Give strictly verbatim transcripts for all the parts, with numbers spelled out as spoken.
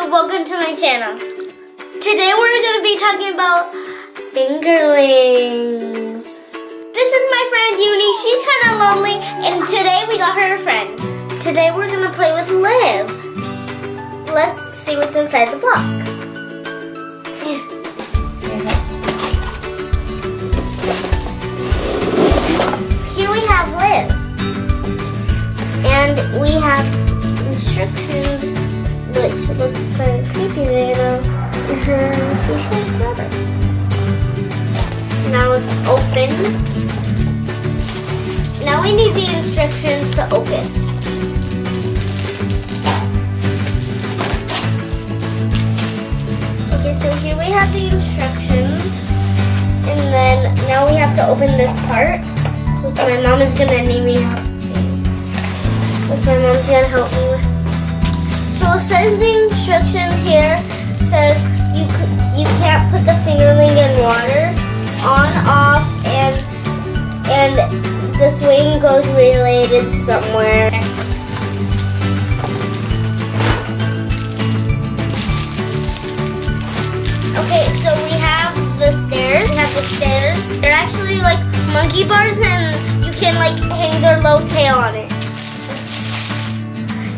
YouTube, welcome to my channel. Today we're going to be talking about fingerlings. This is my friend Uni, she's kind of lonely, and today we got her a friend. Today we're going to play with Liv. Let's see what's inside the box. Here we have Liv. And we have instructions, which looks kind of creepy right now. Now it's open. Now we need the instructions to open. Okay, so here we have the instructions. And then now we have to open this part, which my mom is gonna need me help. Which my mom's gonna help me with. So it says the instructions here, says you you can't put the fingerling in water, on, off, and and the swing goes related somewhere. Okay, so we have the stairs. We have the stairs. They're actually like monkey bars, and you can like hang their low tail on it.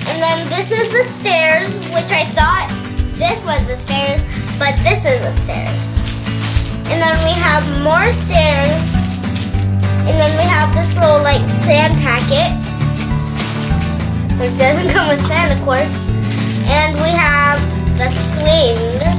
And then this is the stairs, which I thought this was the stairs, but this is the stairs. And then we have more stairs. And then we have this little like sand packet. It doesn't come with sand, of course. And we have the swing.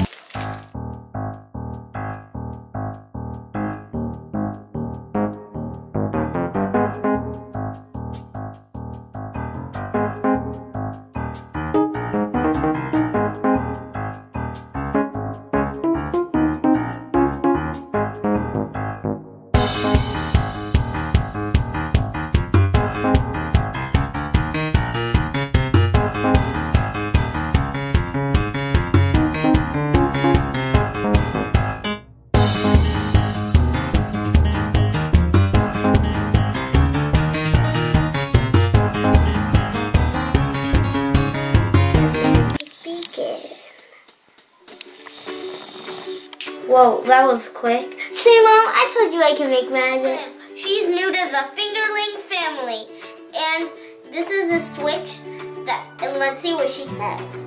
Whoa, that was quick. See, Mom, I told you I can make magic. She's new to the fingerling family. And this is a switch that, and let's see what she says.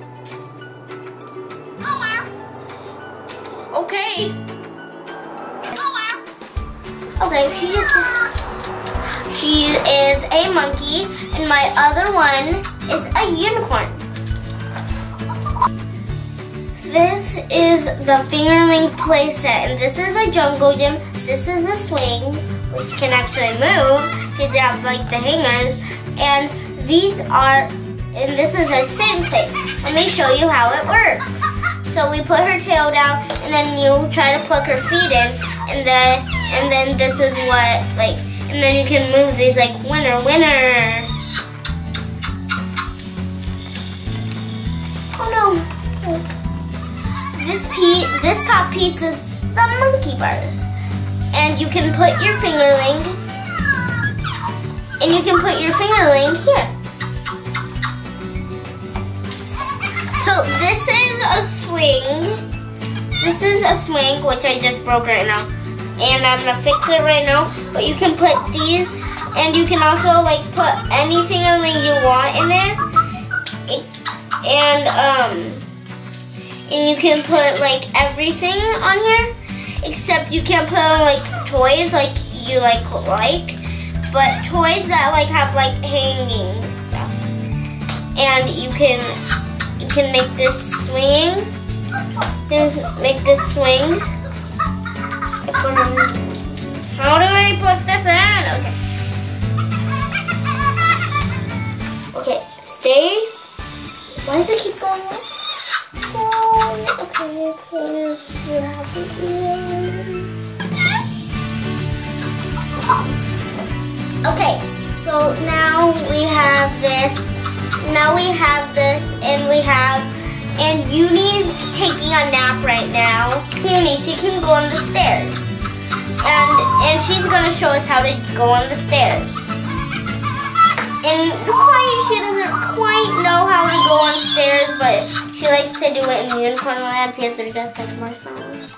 Oh, wow. Okay. Oh, wow. Okay, she just, she is a monkey, and my other one is a unicorn. This is the fingerling playset, and this is a jungle gym. This is a swing, which can actually move because you have like the hangers. And these are, and this is a sand thing. Let me show you how it works. So we put her tail down, and then you try to pluck her feet in, and then and then this is what like, and then you can move these like winner, winner. Oh no. This piece, this top piece is the monkey bars. And you can put your fingerling, and you can put your fingerling here. So this is a swing. This is a swing, which I just broke right now. And I'm gonna fix it right now. But you can put these, and you can also like put any fingerling you want in there. And um, And you can put like everything on here, except you can't put on like toys like you like like, but toys that like have like hanging stuff. And you can you can make this swing. There's make this swing. How do I put this in? Okay. Okay. Stay. Why does it keep going on? Okay, close your eyes. Okay, so now we have this. Now we have this, and we have, and Uni's taking a nap right now. Uni, she can go on the stairs, and and she's gonna show us how to go on the stairs. And quiet, she doesn't quite know how to go on stairs, but. She likes to do it in the unicorn lab because they're just like marshmallows.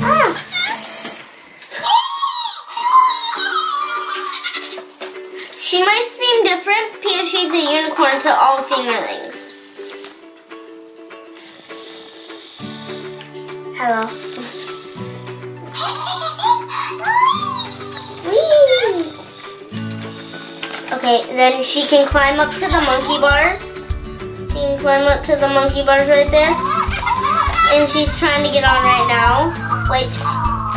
Ah! She might seem different because she's a unicorn to all fingerlings. Hello. Whee! Okay, then she can climb up to the monkey bars. She can climb up to the monkey bars right there. And she's trying to get on right now. Like,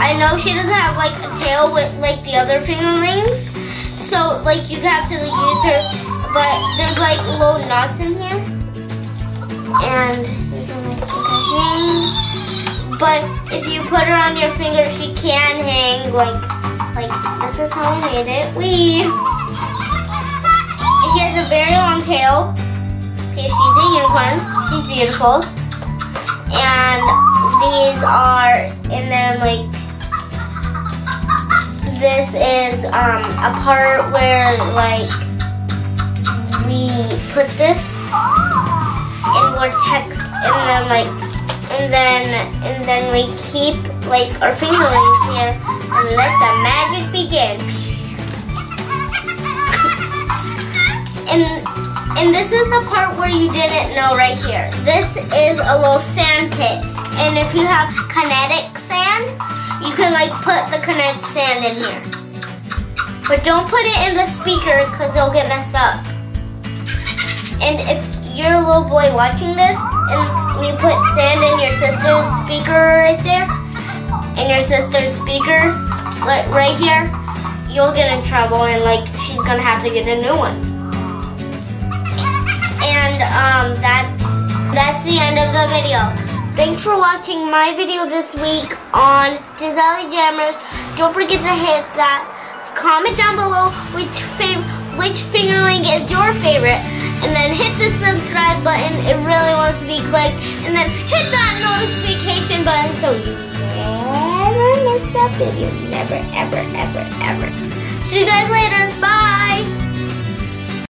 I know she doesn't have like a tail with like the other fingerlings. So like you have to like, use her, but there's like little knots in here. And you can like hang. But if you put her on your finger, she can hang like, like this is how I made it. Wee! And she has a very long tail. Okay, she's a unicorn. She's beautiful. And these are, and then like, this is um, a part where like, we put this and we're tech, and then like, And then, and then we keep like our fingerlings here and let the magic begin. and and this is the part where you didn't know right here. This is a little sand pit, and if you have kinetic sand, you can like put the kinetic sand in here. But don't put it in the speaker because it'll get messed up. And if you're a little boy watching this, and you put sand in your sister's speaker right there, and your sister's speaker right here, you'll get in trouble and like she's gonna have to get a new one. And um, that's, that's the end of the video. Thanks for watching my video this week on Jasaelly Jammers. Don't forget to hit that. Comment down below which, fav which fingerling is your favorite. And then hit the subscribe button, it really wants to be clicked. And then hit that notification button so you never miss that video. Never, ever, ever, ever. See you guys later. Bye.